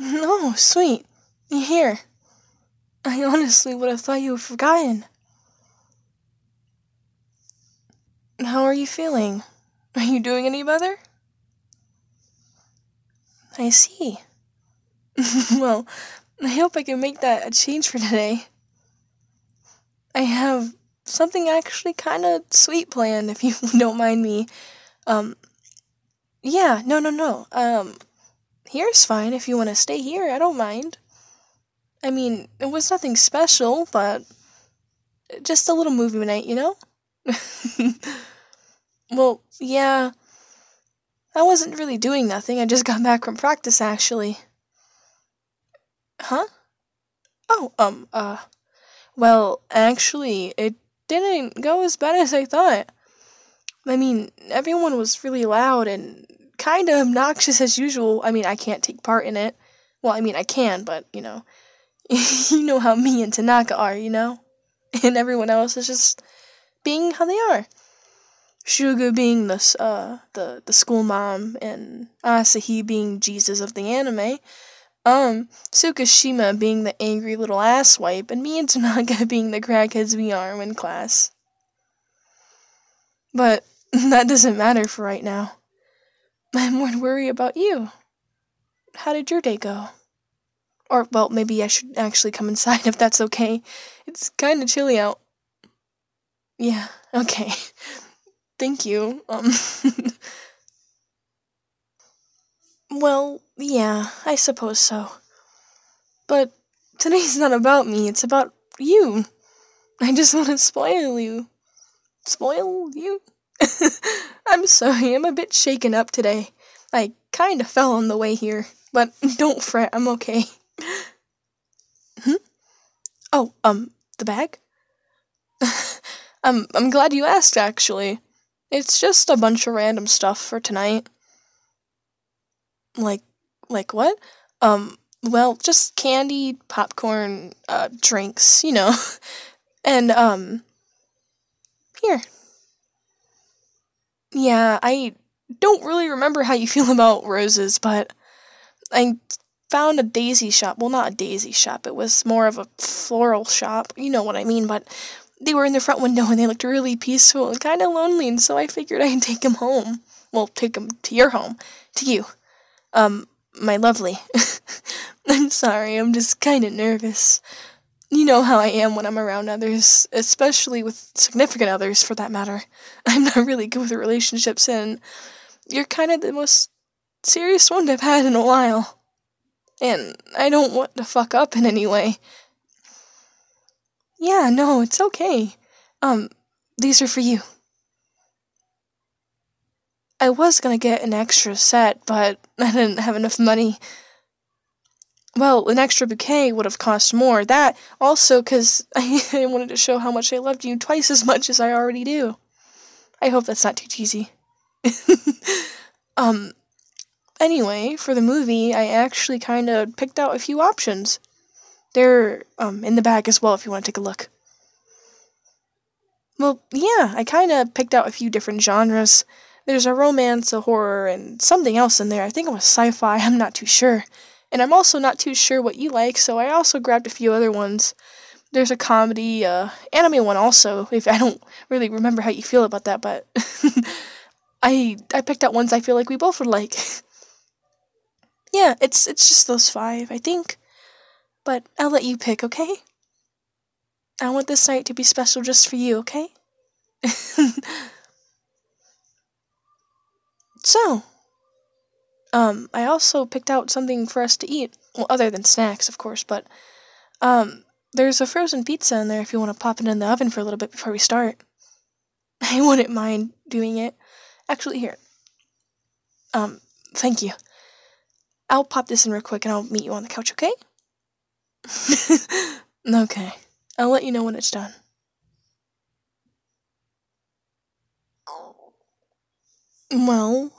No, sweet. Here. I honestly would have thought you had forgotten. How are you feeling? Are you doing any better? I see. Well, I hope I can make that a change for today. I have something actually kind of sweet planned, if you don't mind me. Yeah, no. Here's fine if you want to stay here, I don't mind. I mean, it was nothing special, but just a little movie night, you know? Well, yeah, I wasn't really doing nothing. I just got back from practice, actually. Huh? Oh, well, actually, it didn't go as bad as I thought. I mean, everyone was really loud and kind of obnoxious as usual. I mean, I can't take part in it. Well, I mean, I can, but, you know. You know how me and Tanaka are, you know? And everyone else is just being how they are. Shuga being the school mom, and Asahi being Jesus of the anime, Tsukushima being the angry little asswipe, and me and Tanaka being the crackheads we are when in class. But that doesn't matter for right now. I'm more worried about you. How did your day go? Or, well, maybe I should actually come inside if that's okay. It's kind of chilly out. Yeah, okay. Thank you. Well, yeah, I suppose so. But today's not about me, it's about you. I just want to spoil you. Spoil you? I'm sorry, I'm a bit shaken up today. I kind of fell on the way here, but don't fret, I'm okay. Oh, the bag? I'm glad you asked, actually. It's just a bunch of random stuff for tonight. Like what? Well, just candy, popcorn, drinks, you know. And, here. Yeah, I don't really remember how you feel about roses, but I found a daisy shop. Well, not a daisy shop. It was more of a floral shop. You know what I mean, but they were in the front window and they looked really peaceful and kind of lonely, and so I figured I'd take them home. Well, take them to your home. To you. My lovely. I'm sorry, I'm just kind of nervous. You know how I am when I'm around others, especially with significant others, for that matter. I'm not really good with relationships, and you're kind of the most serious one I've had in a while. And I don't want to fuck up in any way. Yeah, no, it's okay. These are for you. I was gonna get an extra set, but I didn't have enough money. Well, an extra bouquet would have cost more. That also because I wanted to show how much I loved you twice as much as I already do. I hope that's not too cheesy. Anyway, for the movie, I actually kind of picked out a few options. They're in the bag as well if you want to take a look. Well, yeah, I kind of picked out a few different genres. There's a romance, a horror, and something else in there. I think it was sci-fi, I'm not too sure. And I'm also not too sure what you like, so I also grabbed a few other ones. There's a comedy, anime one also, if I don't really remember how you feel about that, but I picked out ones I feel like we both would like. Yeah, it's just those five, I think. But I'll let you pick, okay? I want this night to be special just for you, okay? So, I also picked out something for us to eat. Well, other than snacks, of course, but, there's a frozen pizza in there if you want to pop it in the oven for a little bit before we start. I wouldn't mind doing it. Actually, here. Thank you. I'll pop this in real quick and I'll meet you on the couch, okay? Okay. I'll let you know when it's done. Well,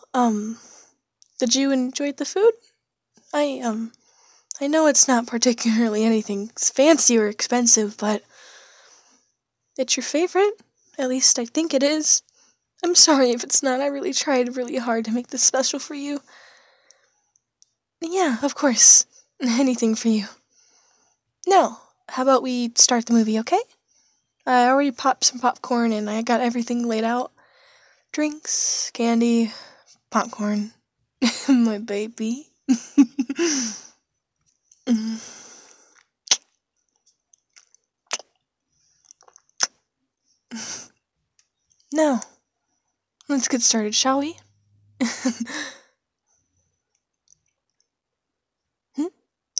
did you enjoy the food? I know it's not particularly anything fancy or expensive, but it's your favorite? At least I think it is. I'm sorry if it's not. I really tried really hard to make this special for you. Yeah, of course. Anything for you. No, how about we start the movie, okay? I already popped some popcorn and I got everything laid out. Drinks, candy, popcorn. My baby. Now, let's get started, shall we?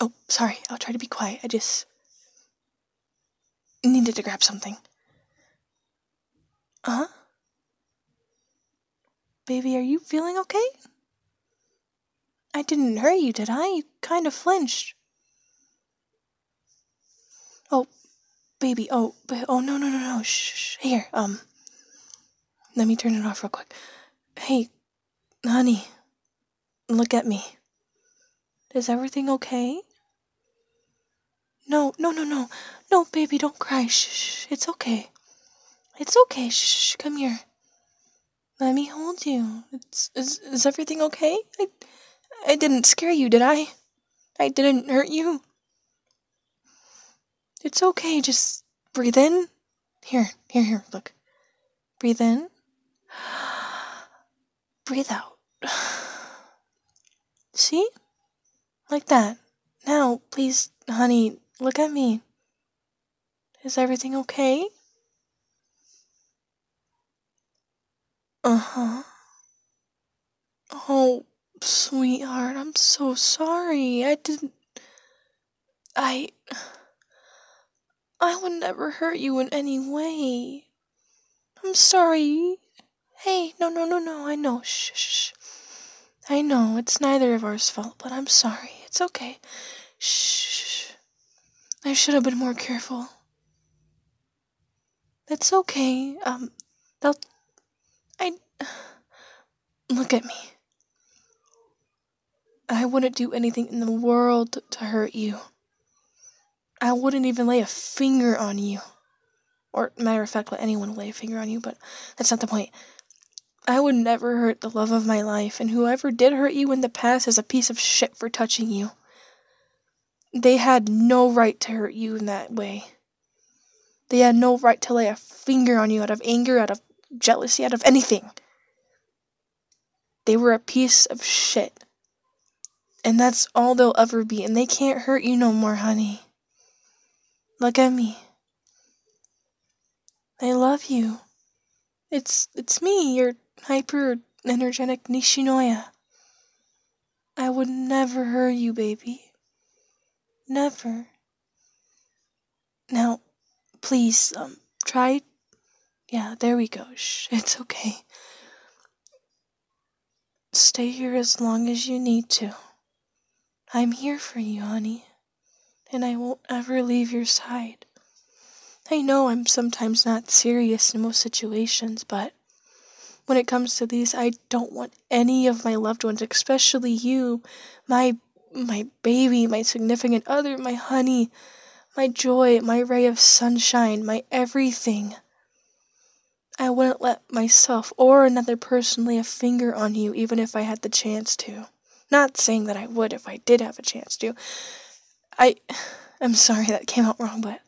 Oh, sorry, I'll try to be quiet. I just needed to grab something. Uh-huh. Baby, are you feeling okay? I didn't hurt you, did I? You kind of flinched. Oh, baby, oh, no. Shh. Here, let me turn it off real quick. Hey, honey, look at me. Is everything okay? No. No, baby, don't cry. Shh. It's okay. It's okay. Shh. Come here. Let me hold you. Is everything okay? I didn't scare you, did I? I didn't hurt you? It's okay, just breathe in. Here, look. Breathe in. Breathe out. See? Like that. Now, please, honey, look at me. Is everything okay? Uh-huh. Oh, sweetheart, I'm so sorry. I would never hurt you in any way. I'm sorry. Hey, no, I know. Shh. I know, it's neither of ours fault, but I'm sorry. It's okay. Shh. I should have been more careful. It's okay. Look at me. I wouldn't do anything in the world to hurt you. I wouldn't even lay a finger on you. Or, matter of fact, let anyone lay a finger on you, but that's not the point. I would never hurt the love of my life, and whoever did hurt you in the past is a piece of shit for touching you. They had no right to hurt you in that way. They had no right to lay a finger on you out of anger, out of jealousy, out of anything. They were a piece of shit. And that's all they'll ever be, and they can't hurt you no more, honey. Look at me. I love you. It's me, your hyper-energetic Nishinoya. I would never hurt you, baby. Never. Now, please, try... Yeah, there we go. Shh, it's okay. Stay here as long as you need to. I'm here for you, honey. And I won't ever leave your side. I know I'm sometimes not serious in most situations, but when it comes to these, I don't want any of my loved ones, especially you, my baby, my significant other, my honey, my joy, my ray of sunshine, my everything. I wouldn't let myself or another person lay a finger on you, even if I had the chance to. Not saying that I would if I did have a chance to. I'm sorry that came out wrong, but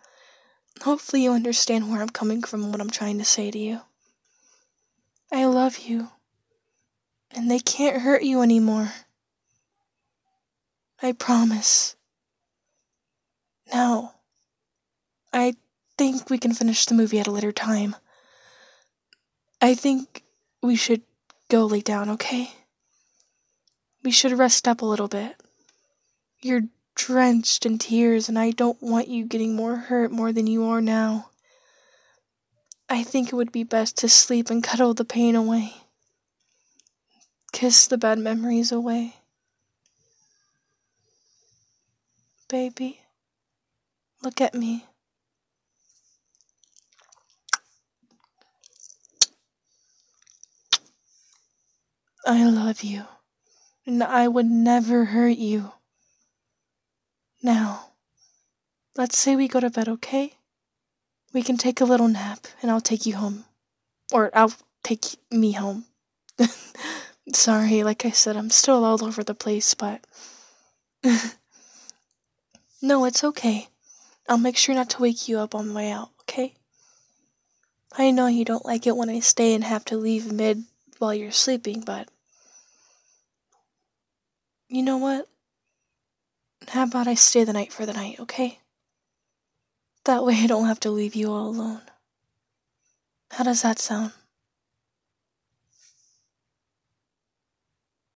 hopefully you understand where I'm coming from and what I'm trying to say to you. I love you. And they can't hurt you anymore. I promise. Now, I think we can finish the movie at a later time. I think we should go lay down, okay? We should rest up a little bit. You're drenched in tears, and I don't want you getting more hurt more than you are now. I think it would be best to sleep and cuddle the pain away. Kiss the bad memories away. Baby, look at me. I love you, and I would never hurt you. Now, let's say we go to bed, okay? We can take a little nap, and I'll take you home. Or I'll take me home. Sorry, like I said, I'm still all over the place, but No, it's okay. I'll make sure not to wake you up on the way out, okay? I know you don't like it when I stay and have to leave mid while you're sleeping, but... You know what? How about I stay the night for the night, okay? That way I don't have to leave you all alone. How does that sound?